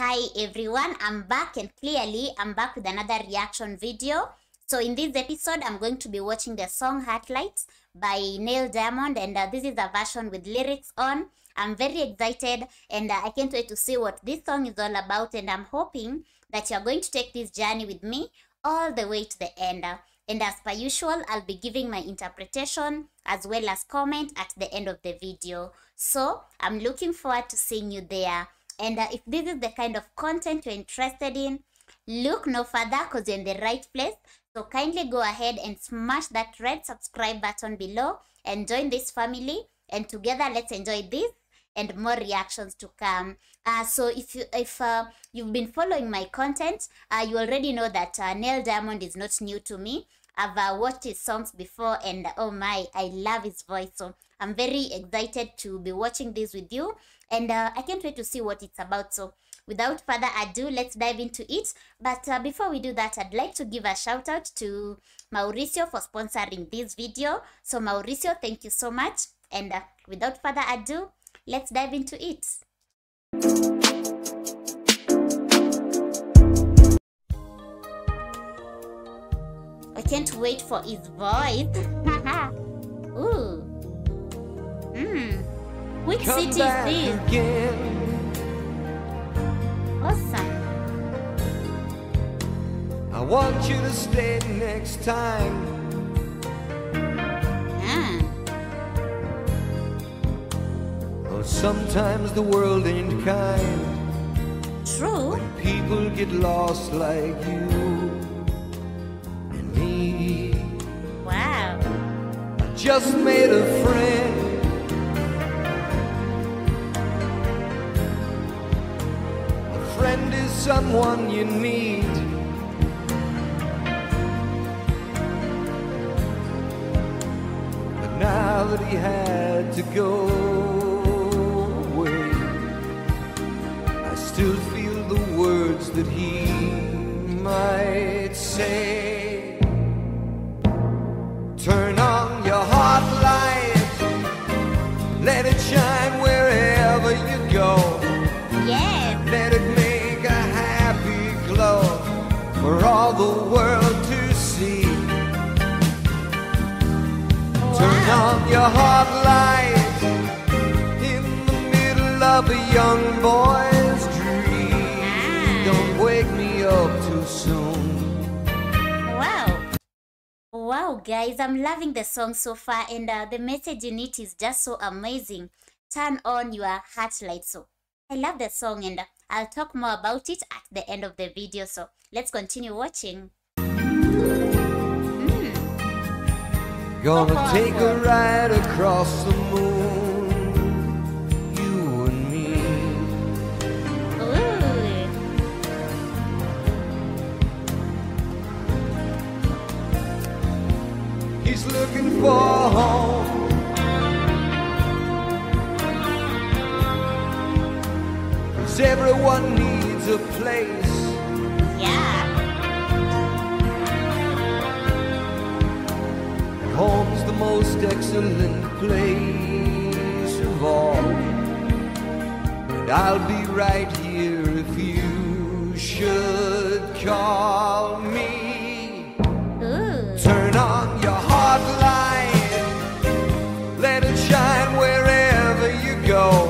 Hi everyone, I'm back, and clearly I'm back with another reaction video. So in this episode I'm going to be watching the song Heartlight by Neil Diamond, and this is a version with lyrics on. I'm very excited, and I can't wait to see what this song is all about, and I'm hoping that you're going to take this journey with me all the way to the end. And as per usual, I'll be giving my interpretation as well as comment at the end of the video. So I'm looking forward to seeing you there. And if this is the kind of content you're interested in, look no further because you're in the right place. So kindly go ahead and smash that red subscribe button below and join this family. And together, let's enjoy this and more reactions to come. So if you've been following my content, you already know that Neil Diamond is not new to me. I've watched his songs before, and oh my, I love his voice. So I'm very excited to be watching this with you, and I can't wait to see what it's about. So without further ado, let's dive into it. But before we do that, I'd like to give a shout out to Mauricio for sponsoring this video. So Mauricio, thank you so much. And without further ado, let's dive into it. I can't wait for his voice. Ooh. Which city is this? Again. Awesome. I want you to stay next time. Sometimes the world ain't kind. True. When people get lost like you and me. Wow. I just made a friend. A friend is someone you need. But now that he had to go, still feel the words that he might say. Turn on your heart light, let it shine wherever you go. Yeah. Let it make a happy glow for all the world to see. Wow. Turn on your heart light in the middle of a young boy. Wake me up too soon. Wow. Wow, guys, I'm loving the song so far, and the message in it is just so amazing. Turn on your heart light. So I love the song, and I'll talk more about it at the end of the video. So let's continue watching. Gonna take a ride across the moon. He's looking for a home. Cause everyone needs a place. Yeah. And home's the most excellent place of all. And I'll be right here if you should call me. Ooh. Turn on light, let it shine wherever you go.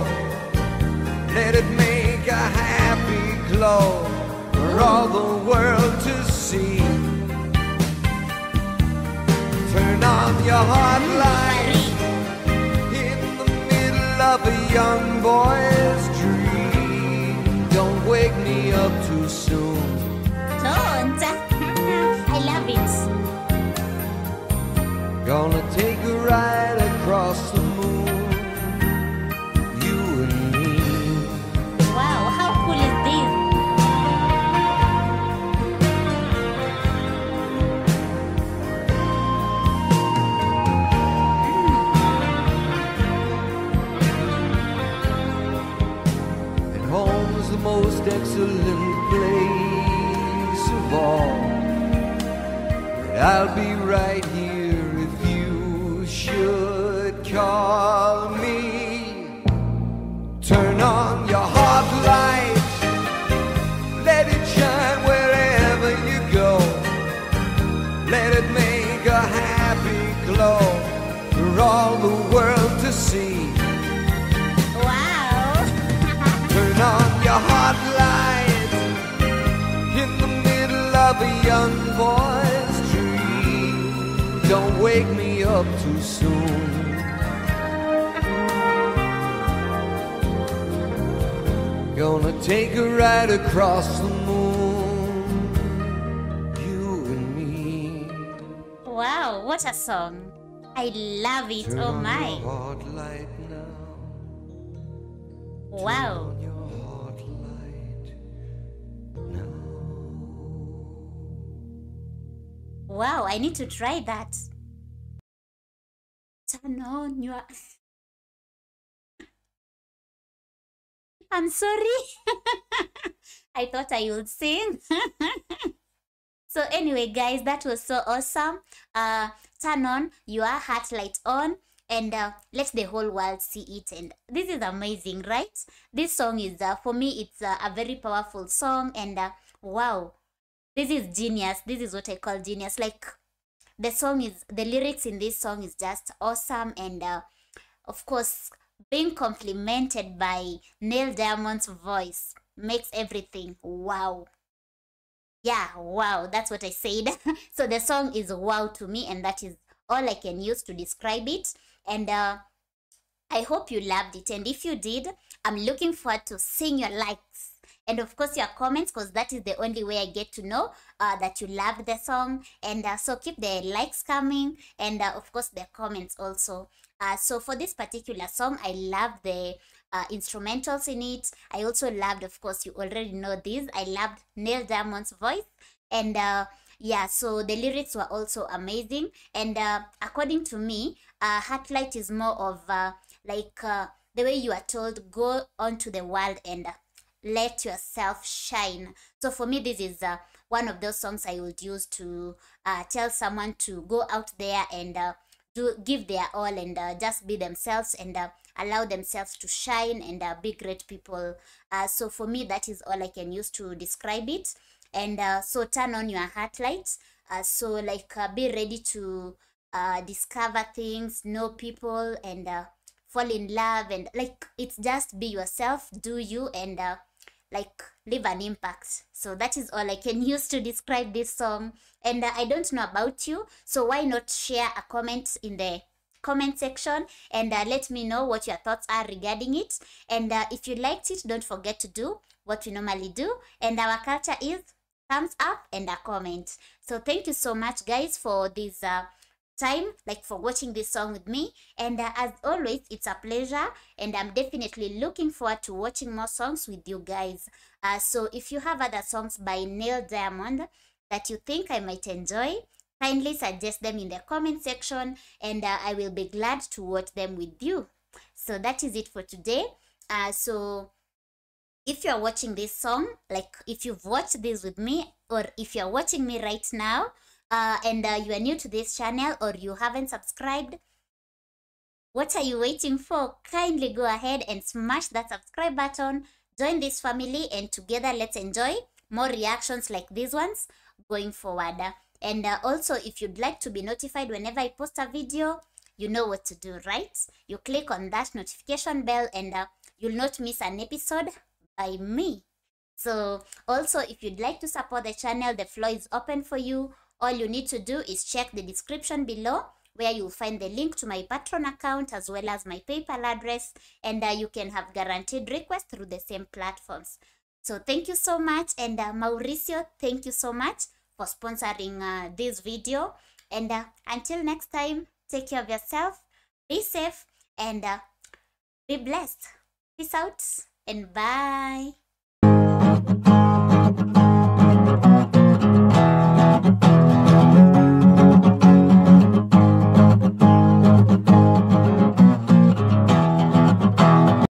Let it make a happy glow for all the world to see. Turn on your heart light in the middle of a young boy's dream. Don't wake me up too soon. Don't. I love it. Gonna take a ride across the moon, you and me. Wow, how cool is this? And home's the most excellent place of all. But I'll be right here. Call me. Turn on your heart light. heartlight in the middle of a young boy's dream. Don't wake me up too soon. Gonna take a ride across the moon, you and me. Wow, what a song. I love it, oh my. Wow. Wow, I need to try that. Turn on your... I'm sorry. I thought I would sing. So anyway, guys, that was so awesome. Turn on your heartlight on and let the whole world see it. And this is amazing, right? This song is, for me, it's a very powerful song. And wow, this is genius. This is what I call genius. Like the song is, the lyrics in this song is just awesome. And of course, being complimented by Neil Diamond's voice makes everything wow. Yeah, wow, that's what I said. So the song is wow to me, and that is all I can use to describe it. And I hope you loved it, and if you did, I'm looking forward to seeing your likes and of course your comments, because that is the only way I get to know that you loved the song. And so keep the likes coming, and of course the comments also. So for this particular song, I love the instrumentals in it. I also loved, of course, you already know this, I loved Neil Diamond's voice. And yeah, so the lyrics were also amazing. And according to me, Heartlight is more of like the way you are told, go on to the world and let yourself shine. So for me, this is one of those songs I would use to tell someone to go out there and to give their all, and just be themselves, and allow themselves to shine, and be great people. So for me, that is all I can use to describe it. And so turn on your heartlight. So like be ready to discover things, know people, and fall in love, and like it's just be yourself, do you, and like leave an impact. So that is all I can use to describe this song. And I don't know about you, so why not share a comment in the comment section, and let me know what your thoughts are regarding it. And if you liked it, don't forget to do what you normally do, and our culture is thumbs up and a comment. So thank you so much, guys, for this time, like for watching this song with me. And as always, it's a pleasure, and I'm definitely looking forward to watching more songs with you guys. So if you have other songs by Neil Diamond that you think I might enjoy, kindly suggest them in the comment section, and I will be glad to watch them with you. So that is it for today. So if you're watching this song, like if you've watched this with me, or if you're watching me right now, and you are new to this channel, or you haven't subscribed, what are you waiting for? Kindly go ahead and smash that subscribe button, join this family, and together let's enjoy more reactions like these ones going forward. And also, if you'd like to be notified whenever I post a video, you know what to do, right? You click on that notification bell, and you'll not miss an episode by me. So also, if you'd like to support the channel, the floor is open for you. All you need to do is check the description below, where you'll find the link to my Patreon account as well as my PayPal address, and you can have guaranteed requests through the same platforms. So thank you so much, and Mauricio, thank you so much for sponsoring this video. And until next time, take care of yourself, be safe, and be blessed. Peace out, and bye.